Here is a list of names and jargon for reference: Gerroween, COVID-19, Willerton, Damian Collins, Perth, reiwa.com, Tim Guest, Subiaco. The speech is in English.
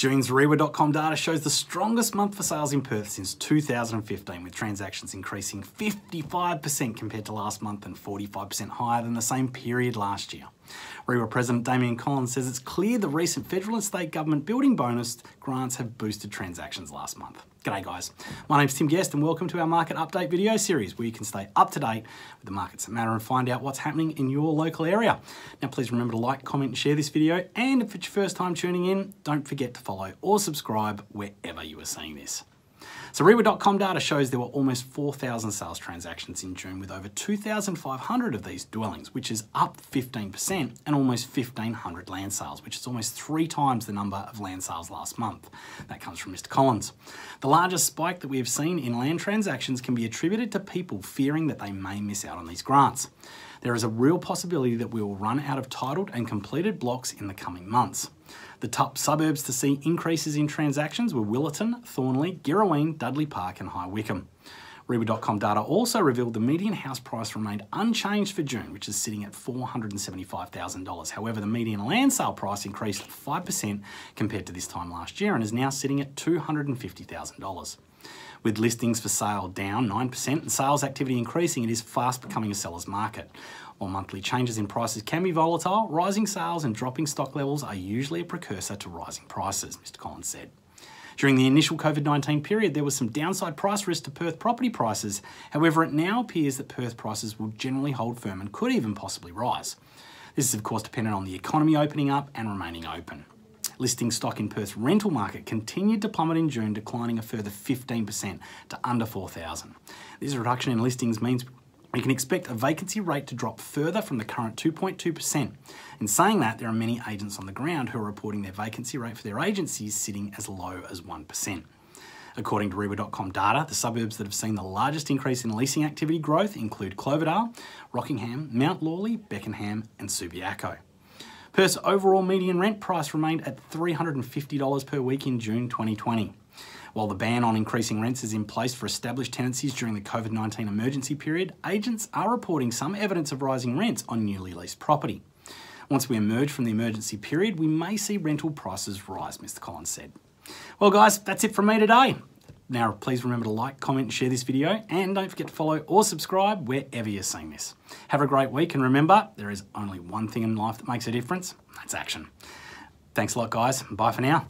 June's reiwa.com data shows the strongest month for sales in Perth since 2015, with transactions increasing 55% compared to last month and 45% higher than the same period last year. Reiwa President Damian Collins says it's clear the recent federal and state government building bonus grants have boosted transactions last month. G'day guys, my name's Tim Guest and welcome to our market update video series where you can stay up to date with the markets that matter and find out what's happening in your local area. Now please remember to like, comment and share this video, and if it's your first time tuning in, don't forget to follow or subscribe wherever you are seeing this. So reiwa.com data shows there were almost 4,000 sales transactions in June, with over 2,500 of these dwellings, which is up 15%, and almost 1,500 land sales, which is almost 3 times the number of land sales last month. That comes from Mr. Collins. The largest spike that we have seen in land transactions can be attributed to people fearing that they may miss out on these grants. There is a real possibility that we will run out of titled and completed blocks in the coming months. The top suburbs to see increases in transactions were Willerton, Thornley, Gerroween, Dudley Park and High Wycombe. Reiwa.com data also revealed the median house price remained unchanged for June, which is sitting at $475,000. However, the median land sale price increased 5% compared to this time last year and is now sitting at $250,000. With listings for sale down 9% and sales activity increasing, it is fast becoming a seller's market. While monthly changes in prices can be volatile, rising sales and dropping stock levels are usually a precursor to rising prices, Mr. Collins said. During the initial COVID-19 period, there was some downside price risk to Perth property prices. However, it now appears that Perth prices will generally hold firm and could even possibly rise. This is of course dependent on the economy opening up and remaining open. Listing stock in Perth's rental market continued to plummet in June, declining a further 15% to under 4,000. This reduction in listings means we can expect a vacancy rate to drop further from the current 2.2%. In saying that, there are many agents on the ground who are reporting their vacancy rate for their agencies sitting as low as 1%. According to reiwa.com data, the suburbs that have seen the largest increase in leasing activity growth include Cloverdale, Rockingham, Mount Lawley, Beckenham and Subiaco. Perth's overall median rent price remained at $350 per week in June 2020. While the ban on increasing rents is in place for established tenancies during the COVID-19 emergency period, agents are reporting some evidence of rising rents on newly leased property. Once we emerge from the emergency period, we may see rental prices rise, Mr. Collins said. Well guys, that's it from me today. Now please remember to like, comment and share this video, and don't forget to follow or subscribe wherever you're seeing this. Have a great week, and remember, there is only one thing in life that makes a difference, and that's action. Thanks a lot guys, bye for now.